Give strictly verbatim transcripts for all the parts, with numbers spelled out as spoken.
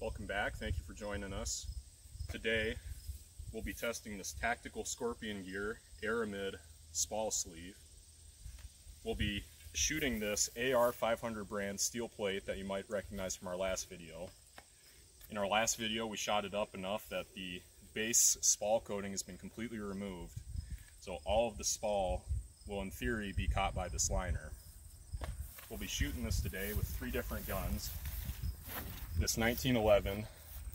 Welcome back. Thank you for joining us. Today we'll be testing this Tactical Scorpion Gear Aramid Spall Sleeve. We'll be shooting this A R five hundred brand steel plate that you might recognize from our last video. In our last video we shot it up enough that the base spall coating has been completely removed, so all of the spall will in theory be caught by this liner. We'll be shooting this today with three different guns. This nineteen eleven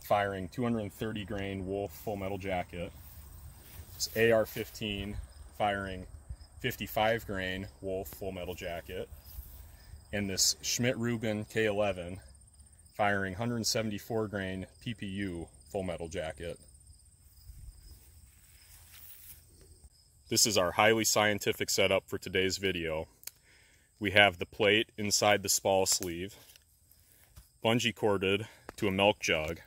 firing two hundred thirty grain Wolf Full Metal Jacket. This A R fifteen firing fifty-five grain Wolf Full Metal Jacket. And this Schmidt-Rubin K eleven firing one hundred seventy-four grain P P U Full Metal Jacket. This is our highly scientific setup for today's video. We have the plate inside the spall sleeve, bungee corded to a milk jug,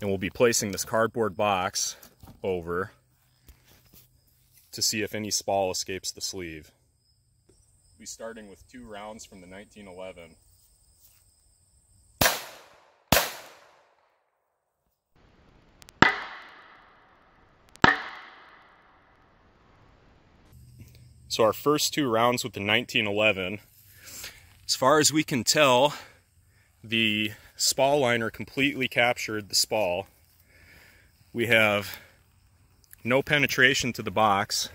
and we'll be placing this cardboard box over to see if any spall escapes the sleeve. We'll be starting with two rounds from the nineteen eleven. So our first two rounds with the nineteen eleven, as far as we can tell, the spall liner completely captured the spall. We have no penetration to the box.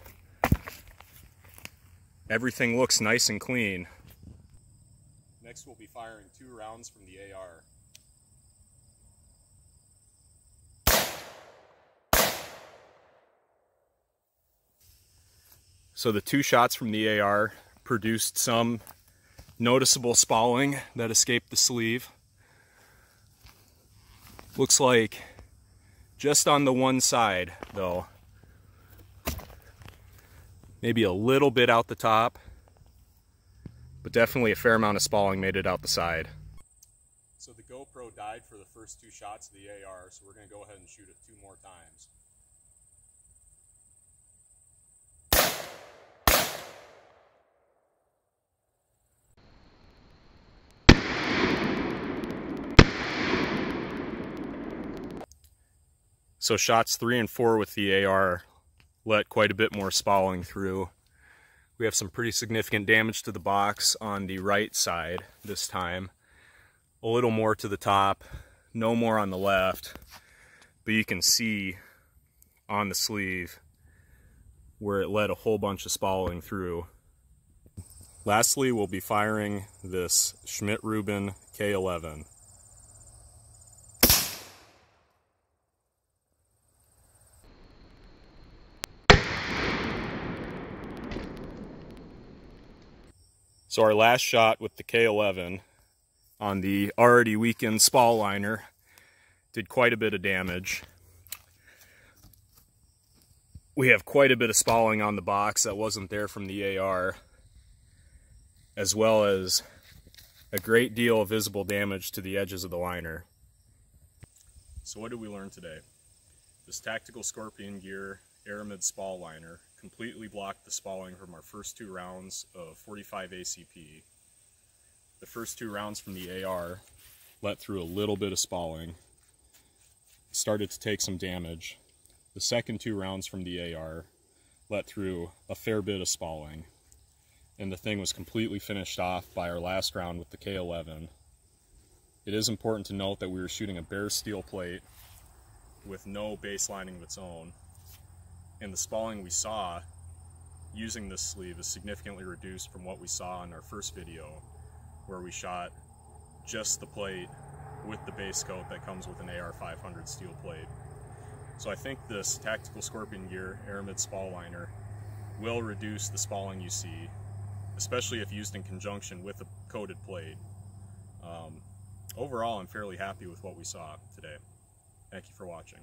Everything looks nice and clean. Next we'll be firing two rounds from the A R. So the two shots from the A R produced some noticeable spalling that escaped the sleeve. Looks like just on the one side though. Maybe a little bit out the top, but definitely a fair amount of spalling made it out the side. So the GoPro died for the first two shots of the A R, so we're going to go ahead and shoot it two more times. So shots three and four with the A R let quite a bit more spalling through. We have some pretty significant damage to the box on the right side this time. A little more to the top, no more on the left. But you can see on the sleeve where it let a whole bunch of spalling through. Lastly, we'll be firing this Schmidt-Rubin K eleven. So our last shot with the K eleven on the already weakened spall liner did quite a bit of damage. We have quite a bit of spalling on the box that wasn't there from the A R, as well as a great deal of visible damage to the edges of the liner. So what did we learn today? This Tactical Scorpion Gear Aramid spall liner completely blocked the spalling from our first two rounds of forty-five A C P. The first two rounds from the A R let through a little bit of spalling. Started to take some damage. The second two rounds from the A R let through a fair bit of spalling. And the thing was completely finished off by our last round with the K eleven. It is important to note that we were shooting a bare steel plate with no base lining of its own, and the spalling we saw using this sleeve is significantly reduced from what we saw in our first video, where we shot just the plate with the base coat that comes with an A R five hundred steel plate. So I think this Tactical Scorpion Gear Aramid spall liner will reduce the spalling you see, especially if used in conjunction with a coated plate. Um, overall, I'm fairly happy with what we saw today. Thank you for watching.